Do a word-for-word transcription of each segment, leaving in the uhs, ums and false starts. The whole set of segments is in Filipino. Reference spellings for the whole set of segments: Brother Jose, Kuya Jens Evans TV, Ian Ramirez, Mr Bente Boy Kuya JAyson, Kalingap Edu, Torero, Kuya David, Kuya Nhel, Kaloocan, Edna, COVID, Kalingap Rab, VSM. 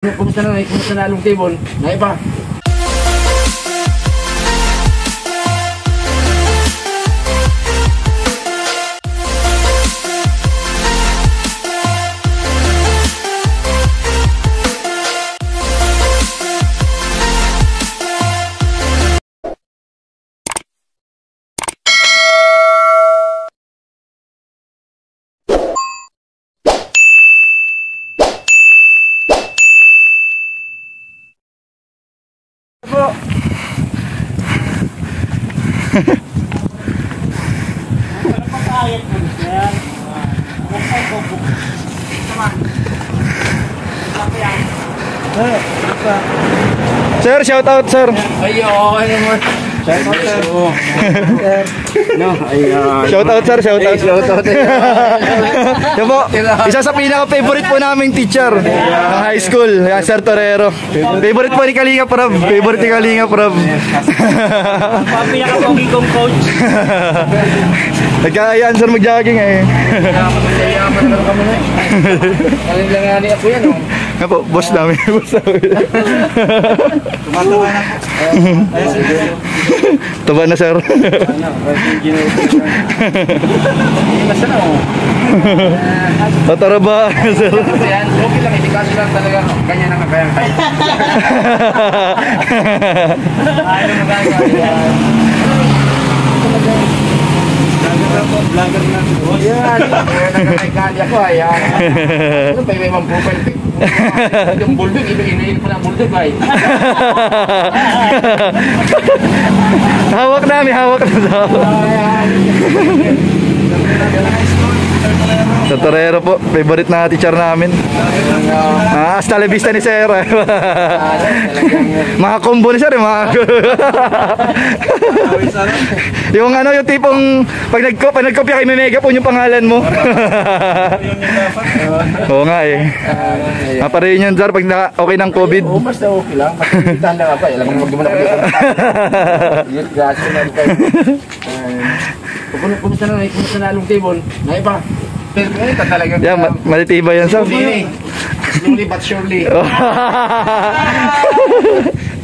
Kumusta na, kumusta na along table? Naiba. Sir, shout out, sir. Ayo, ayo. Shout out, sir. No, ayo. Shout out, sir. Shout out. Shout out. Yan po, isa sa pinaka-favorite po naming teacher ng high school, yung Sir Torero. Favorite po ni Kalingap Rab. Favorite ni Kalingap Rab. Pinaka-pogi kong coach. Nagkakayaan, sir, mag-jogging eh. Nakapagsayaan na kami na eh. Alam lang nga ni Apo yan, oh. Nga po, boss namin. Tumatawa na po. Taba na, sir. Tataraba, sir. Okay lang, itikaso lang talaga. Ganyan ang kayang kayo. Ano magagawa? Vlogger na si boss. Yan. Nagkakaikali ako. Ayan. Ano ba yung mga profile pic? Yung bulldog. Inuin ko na bulldog. Hawak na. May hawak na sa ako. Sa Torero po. Favorite na teacher namin. Ah, hasta la vista ni Sir. Mga combo ni Sir. Yung ano, yung tipong pag nagkopya kay Megapon yung pangalan mo. Oo nga eh. Maparehin yun, Sir, pag okay ng COVID. Oo, mas na okay lang. Matakitan lang ako. Alam mo, mag-iwan ako dito. Yun, graso na rin kayo. Kumusta na, kumusta na along table? Naiba. Yan, matitiba yan, Sir. Slowly but surely.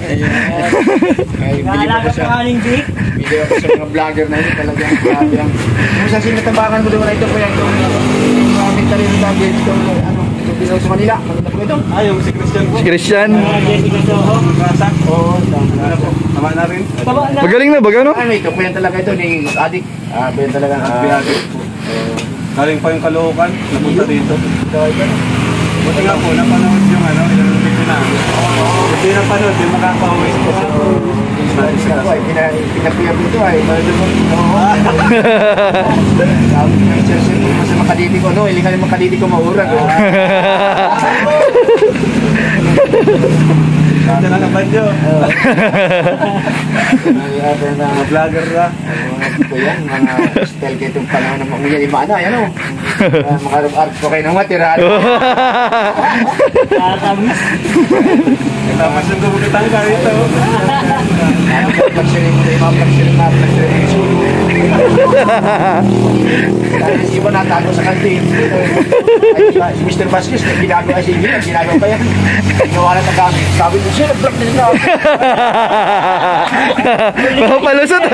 Ayun. Nahalaga sa kaling big. Video ako sa mga vlogger na yun. Talagang vlogger. Kung sa sinatabakan mo doon na ito, kaya itong commentary ng tablet itong ano, itong pinaw sa Manila. Maganda po ito. Ayaw, si Christian po. Si Christian. Si Christian po. Kasak. Oo. Tama na rin. Magaling na, baga no? Ano ito, po yan talaga ito. Ni addict. Po yan talaga. Galing pa yung Kaloocan. Napunta dito. Buti nga po, napanood yung ano, ilang lupit ko na. Buti yung napanood, yung makaka-uwi ko. Isa ko ay pinapuyab ito ay. Sabi ko nga, sir, sir, mas na makadidi ko, no? Iling ka na makadidi ko maurag. Ganda na naman yun. Mga vlogger na. Mga style kayo itong panahon ng mga lima na. Ayan o. Mga art po kayo ng matira. Tatamis. Tatamis yung gabukitang ka rito. Pag-pag-sirin mo tayo. Pag-pag-sirin mo tayo. Pag-pag-sirin mo tayo. Dahil si Ibo natago sa kantin. Si mister Vasquez, nagpinagawa ka si Ibo. Nagpinagawa ka yan. Nawala na kami. Sabi mo, sir, black na lang. Makapalusot.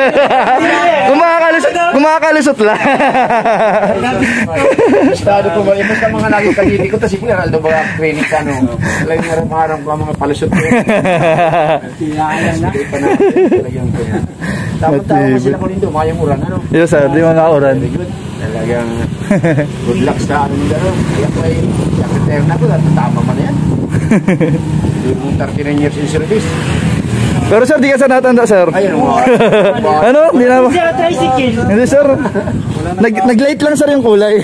Kumakalusot. Kumakalusot lang. Basta doon ko. Basta mga naging kanini ko. Tapos si Ibo, Araldo ba training ka, no? Alam niya, maharang ko ang mga palusot ko. Sinaan na. Tapos tayo mo sila ko rin doon. Mayang uran, ano? Yes, sir. Di mga uran. Very good. Talagang good luck sa ano nila. Kaya ko ay secretary na ko. Tama man yan. Yung thirty-nine years in service. Pero sir, di ka sa natanda, sir. Ayun. Ano? Hindi na ba? Hindi sir, tricycle. Hindi sir. Nag-light lang sir yung kulay.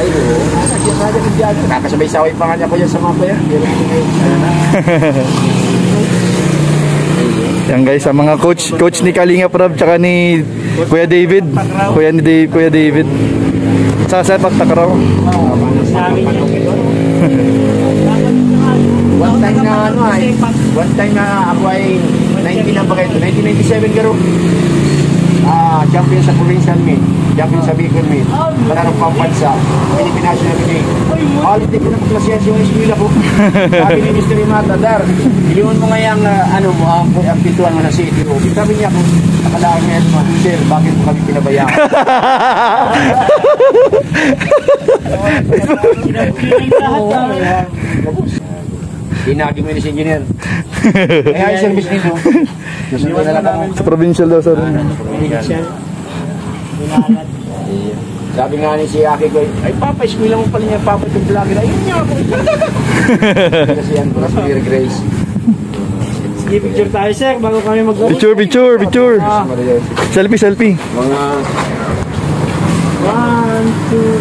Ayun. Kakasabay-saway pa nga niya po yan sa mga kuya. Yan guys, sa mga coach, coach ni Kalingap Rab tsaka ni Kuya David. Kuya ni Dave, Kuya David. Sasa pagtakraw. One time na ano ay, one time na ako ay nineteen na ba kayo? nineteen ninety-seven garo. ah, champion sa provincial meet, champion sa vehicle meet, manarang pampansa, Pinipinational meeting. Halit na pinapaklasiyas yung eskwila po. Sabi ni mister Imata, Dar, iliwan mo ngayang uh, ano mo, ang, ang pintuan mo na si Iti Roby. Sabi niya po, nakalaan niya, sir, bakit mo kami pinabayaan? Dinagin mo yun si engineer. Kaya ay service nito. Sa provincial daw, sir. Sabi nga ni si Aki ko, ay papa, iskwila mo pala niya, papa itong vlogger. Ayun niya ako. Kasi yan, para sa Dear Grace. Sige, picture tayo, sir, bago kami mag-uwi. Picture, picture, picture. Selfie, selfie. Mga... One, two...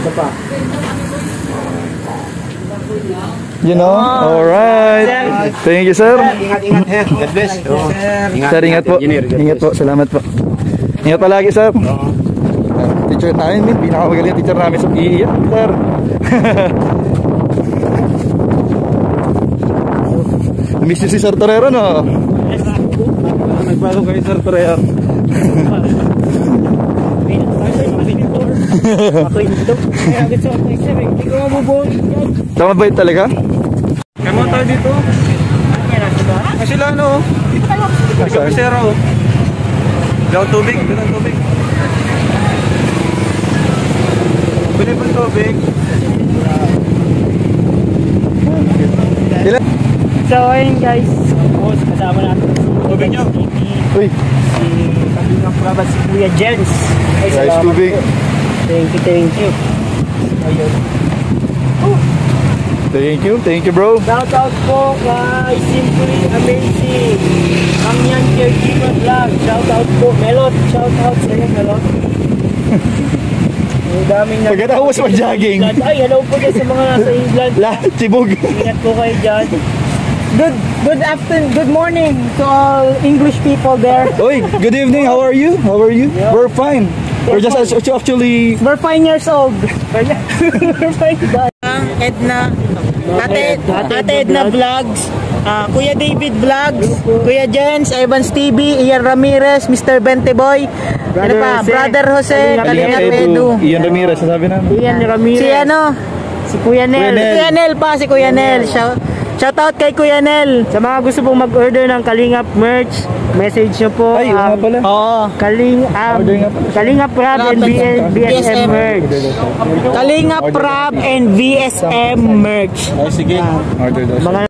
Isa pa. You know? Alright. Thank you, sir. Ingat-ingat, sir. God bless. Sir, ingat po. Ingat po. Salamat po. Ingat palagi, sir. Teacher tayo, mate. Pinakamagaling teacher namin sa P E. Sir. Miss you si Sir Torero, no? Nagbago kayo, Sir Torero. Tama ba yun talaga? Kaya mo tayo dito. Ay sila ano. Ay kapisera o. Daw tubig. Daw tubig. Bili po tubig. So ayun guys, kasama natin tubig nyo. Uy, si Kalingap Rab, si Kuya Jens. Guys, tubig. Thank you, thank you. Ayun. Thank you, thank you, bro. Shout out po kay Simply Amazing. Ang yan kay Gima Vlog. Shout out po. Melot, shout out sa inyo, Melot. Ang daming na... Pagkatawas mo jogging. Ay, hello po guys sa mga nasa England. Lahat, sibog. Ingat po kayo dyan. Good, good afternoon, good morning to all English people there. Oi, good evening, how are you? How are you? Yeah. We're fine. We're, We're just fine. actually... We're five years old. We're fine. Edna. Ate, Ate Edna Vlogs. Uh, Kuya David Vlogs. Kuya Jens, Evans T V, Ian Ramirez, mister Benteboy. Brother ano Jose. Brother Jose, Kalingap Edu. Ian Ramirez, sabi namin. Ian Ramirez. Si ano? Si Kuya Nhel. Kuya Nhel pa, si Kuya Nhel. Siya... Shoutout kay Kuya Nhel. Sa mga gusto pong mag-order ng Kalingap merch, message nyo po. Ay, um, pala. Oo. Kaling, um, Kalingap Rab and V S M merch. Kalingap Rab and V S M merch. O, sige. Order daw.